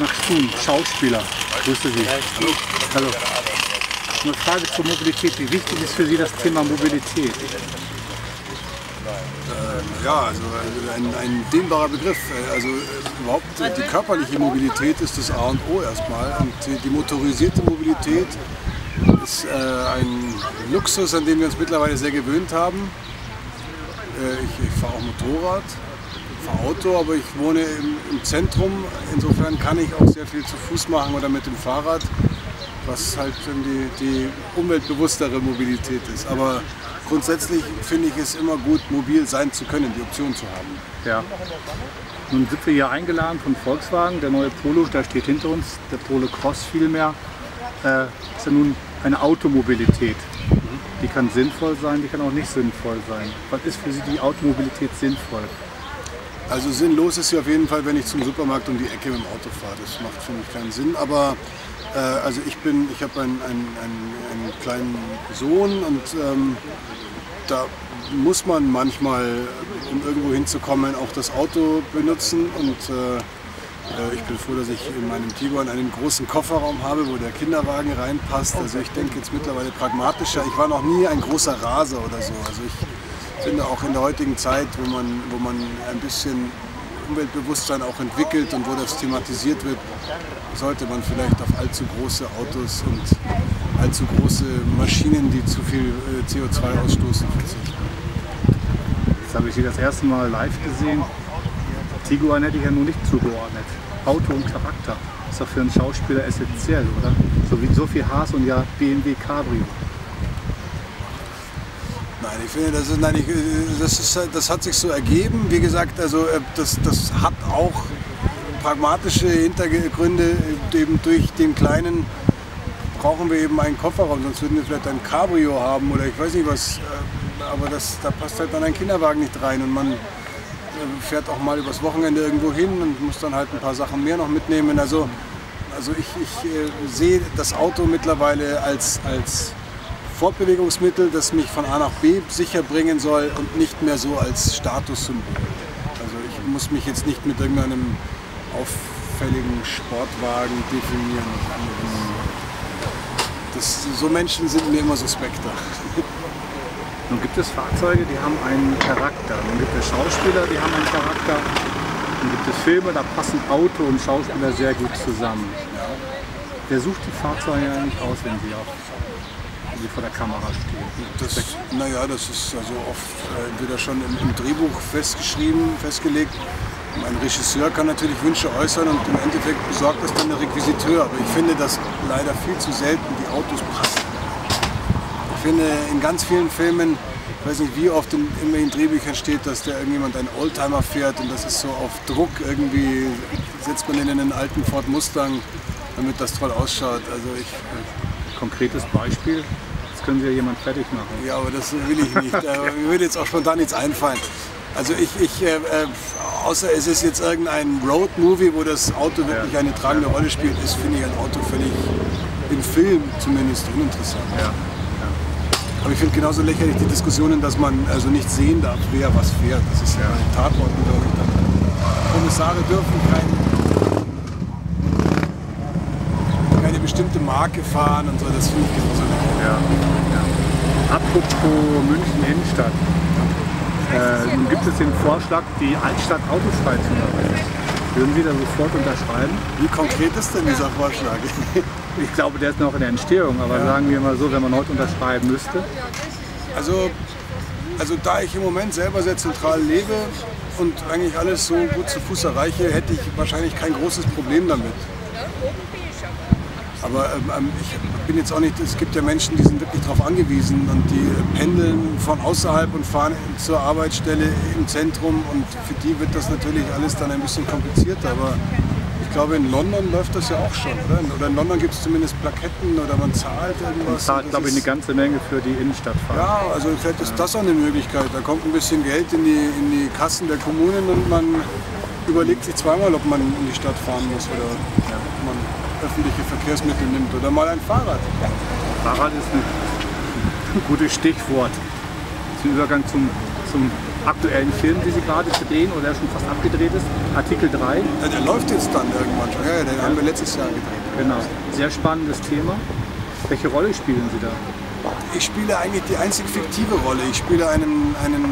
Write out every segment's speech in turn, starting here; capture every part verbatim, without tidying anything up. Max Thun, Schauspieler. Grüße Sie. Hallo. Eine Frage zur Mobilität. Wie wichtig ist für Sie das Thema Mobilität? Äh, ja, also ein, ein dehnbarer Begriff. Also überhaupt die körperliche Mobilität ist das A und O erstmal. Und die motorisierte Mobilität ist äh, ein Luxus, an den wir uns mittlerweile sehr gewöhnt haben. Äh, ich, ich fahre auch Motorrad, fahre Auto, aber ich wohne im, im Zentrum. Insofern kann ich auch sehr viel zu Fuß machen oder mit dem Fahrrad, was halt die, die umweltbewusstere Mobilität ist. Aber grundsätzlich finde ich es immer gut, mobil sein zu können, die Option zu haben. Ja. Nun sind wir hier eingeladen von Volkswagen, der neue Polo, da steht hinter uns, der Polo Cross vielmehr. Äh, ist ja nun eine Automobilität. Die kann sinnvoll sein, die kann auch nicht sinnvoll sein. Was ist für Sie die Automobilität sinnvoll? Also sinnlos ist sie auf jeden Fall, wenn ich zum Supermarkt um die Ecke mit dem Auto fahre. Das macht für mich keinen Sinn, aber äh, also ich bin, ich habe einen, einen, einen, einen kleinen Sohn und ähm, da muss man manchmal, um irgendwo hinzukommen, auch das Auto benutzen und äh, ich bin froh, dass ich in meinem Tiguan einen großen Kofferraum habe, wo der Kinderwagen reinpasst. Also ich denke jetzt mittlerweile pragmatischer. Ich war noch nie ein großer Raser oder so. Also ich finde auch in der heutigen Zeit, wo man, wo man ein bisschen Umweltbewusstsein auch entwickelt und wo das thematisiert wird, sollte man vielleicht auf allzu große Autos und allzu große Maschinen, die zu viel C O zwei ausstoßen, verzichten. Jetzt habe ich Sie das erste Mal live gesehen. Tiguan hätte ich ja nur nicht zugeordnet. Auto und Charakter ist doch für einen Schauspieler essentiell, oder? So wie so viel Haas und ja B M W Cabrio. Nein, ich finde, das, ist, nein, ich, das, ist, das hat sich so ergeben. Wie gesagt, also das, das hat auch pragmatische Hintergründe. Eben durch den kleinen brauchen wir eben einen Kofferraum, sonst würden wir vielleicht ein Cabrio haben oder ich weiß nicht was. Aber das, da passt halt dann ein Kinderwagen nicht rein und man fährt auch mal übers Wochenende irgendwo hin und muss dann halt ein paar Sachen mehr noch mitnehmen. Also, also ich, ich äh, sehe das Auto mittlerweile als, als Fortbewegungsmittel, das mich von A nach B sicher bringen soll und nicht mehr so als Statussymbol. Also ich muss mich jetzt nicht mit irgendeinem auffälligen Sportwagen definieren. Das, so Menschen sind mir immer suspekter. Nun gibt es Fahrzeuge, die haben einen Charakter. Nun gibt es Schauspieler, die haben einen Charakter. Nun gibt es Filme, da passen Auto und Schauspieler sehr gut zusammen. Wer sucht die Fahrzeuge eigentlich aus, wenn sie, auch, wenn sie vor der Kamera stehen? Naja, das ist also oft entweder schon im, im Drehbuch festgeschrieben, festgelegt. Ein Regisseur kann natürlich Wünsche äußern und im Endeffekt besorgt das dann der Requisiteur. Aber ich finde, dass leider viel zu selten die Autos passen. Ich finde, in ganz vielen Filmen, ich weiß nicht wie oft in, immer in Drehbüchern steht, dass da irgendjemand einen Oldtimer fährt und das ist so auf Druck irgendwie, setzt man den in einen alten Ford Mustang, damit das toll ausschaut. Also ich, konkretes Beispiel, das können Sie ja jemand fertig machen. Ja, aber das will ich nicht, mir würde jetzt auch spontan nichts einfallen. Also ich, ich äh, außer es ist jetzt irgendein Road-Movie, wo das Auto wirklich eine tragende Rolle spielt, ist, finde ich ein Auto völlig, im Film zumindest, uninteressant. Ja. Aber ich finde genauso lächerlich die Diskussionen, dass man also nicht sehen darf, wer was fährt. Das ist ja ein Tatort, glaube ich. Dann. Kommissare dürfen kein, keine bestimmte Marke fahren und so. Das finde ich genauso lächerlich. Ja. Ja. Apropos München Innenstadt. Äh, nun gibt es den Vorschlag, die Altstadt autofrei zu machen. Würden Sie da sofort unterschreiben? Wie konkret ist denn dieser Vorschlag? Ich glaube, der ist noch in der Entstehung, aber ja. Sagen wir mal so, wenn man heute unterschreiben müsste. Also, also da ich im Moment selber sehr zentral lebe und eigentlich alles so gut zu Fuß erreiche, hätte ich wahrscheinlich kein großes Problem damit. Aber ähm, ich bin jetzt auch nicht, es gibt ja Menschen, die sind wirklich darauf angewiesen und die pendeln von außerhalb und fahren zur Arbeitsstelle im Zentrum und für die wird das natürlich alles dann ein bisschen komplizierter. Aber ich glaube, in London läuft das ja auch schon, oder? Oder in London gibt es zumindest Plaketten oder man zahlt irgendwas. Man zahlt, glaube ich, eine ganze Menge für die Innenstadtfahrt. Ja, also vielleicht ist das auch eine Möglichkeit. Da kommt ein bisschen Geld in die, in die Kassen der Kommunen und man überlegt sich zweimal, ob man in die Stadt fahren muss oder ob man öffentliche Verkehrsmittel nimmt oder mal ein Fahrrad. Fahrrad ist ein gutes Stichwort zum Übergang zum, zum aktuellen Film, die Sie gerade drehen oder der schon fast abgedreht ist, Artikel drei. Ja, der läuft jetzt dann irgendwann schon. Ja, den ja. haben wir letztes Jahr gedreht. Genau, sehr spannendes Thema. Welche Rolle spielen Sie da? Ich spiele eigentlich die einzig fiktive Rolle. Ich spiele einen, einen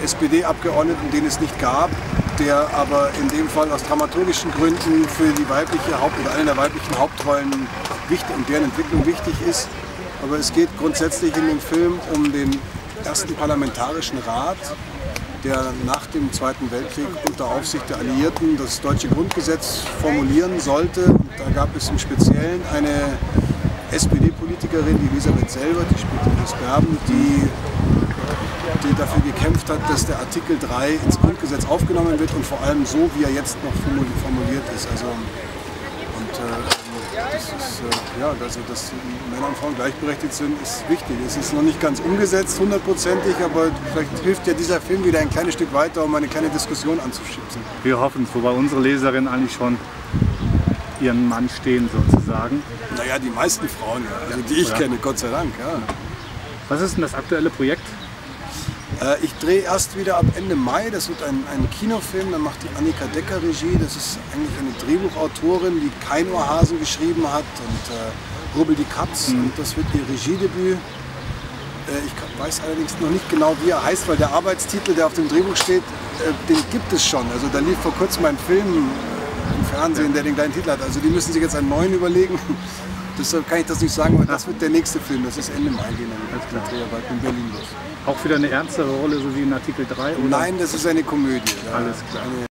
äh, S P D-Abgeordneten, den es nicht gab, der aber in dem Fall aus dramaturgischen Gründen für die weibliche Haupt- oder eine der weiblichen Hauptrollen wichtig und deren Entwicklung wichtig ist. Aber es geht grundsätzlich in dem Film um den ersten parlamentarischen Rat, der nach dem Zweiten Weltkrieg unter Aufsicht der Alliierten das deutsche Grundgesetz formulieren sollte. Und da gab es im Speziellen eine S P D-Politikerin, die Elisabeth selber, die spielt in Berlin, die die dafür gekämpft hat, dass der Artikel drei ins Grundgesetz aufgenommen wird und vor allem so, wie er jetzt noch formuliert ist. Also, und, äh, Das ist, äh, ja, also, dass Männer und Frauen gleichberechtigt sind, ist wichtig. Es ist noch nicht ganz umgesetzt, hundertprozentig, aber vielleicht hilft ja dieser Film wieder ein kleines Stück weiter, um eine kleine Diskussion anzuschubsen. Wir hoffen es, wobei unsere Leserinnen eigentlich schon ihren Mann stehen, sozusagen. Naja, die meisten Frauen, also die ich ja. kenne, Gott sei Dank. Ja. Was ist denn das aktuelle Projekt? Äh, ich drehe erst wieder ab Ende Mai, das wird ein, ein Kinofilm, dann macht die Annika Decker Regie, das ist eigentlich eine Drehbuchautorin, die Keinohrhasen geschrieben hat und äh, Rubbel die Katz, mhm. und das wird ihr Regiedebüt. Äh, ich weiß allerdings noch nicht genau, wie er heißt, weil der Arbeitstitel, der auf dem Drehbuch steht, äh, den gibt es schon. Also da lief vor kurzem ein Film im Fernsehen, der den gleichen Titel hat, also die müssen sich jetzt einen neuen überlegen. Deshalb kann ich das nicht sagen, weil das wird der nächste Film, das ist Ende Mai, gehen dann mit Dreharbeiten in Berlin los. Auch wieder eine ernstere Rolle, so wie in Artikel drei? Oder? Nein, das ist eine Komödie. Ja. Alles klar. Eine